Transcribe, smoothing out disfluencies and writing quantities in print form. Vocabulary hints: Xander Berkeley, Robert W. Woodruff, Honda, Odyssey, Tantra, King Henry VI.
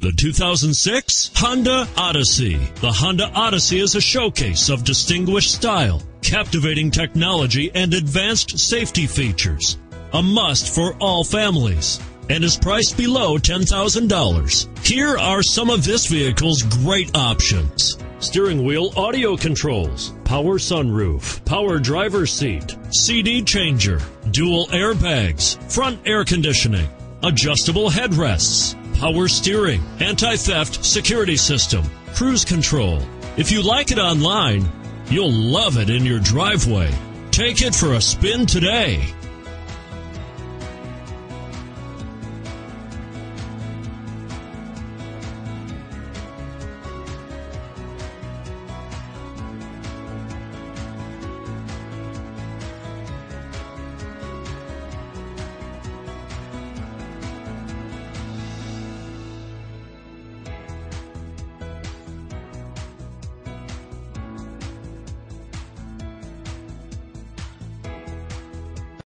The 2006 Honda Odyssey. The Honda Odyssey is a showcase of distinguished style, captivating technology, and advanced safety features. A must for all families, and is priced below $10,000. Here are some of this vehicle's great options: steering wheel audio controls, power sunroof, power driver's seat, CD changer, dual airbags, front air conditioning, adjustable headrests, power steering, anti-theft security system, cruise control. If you like it online, you'll love it in your driveway. Take it for a spin today.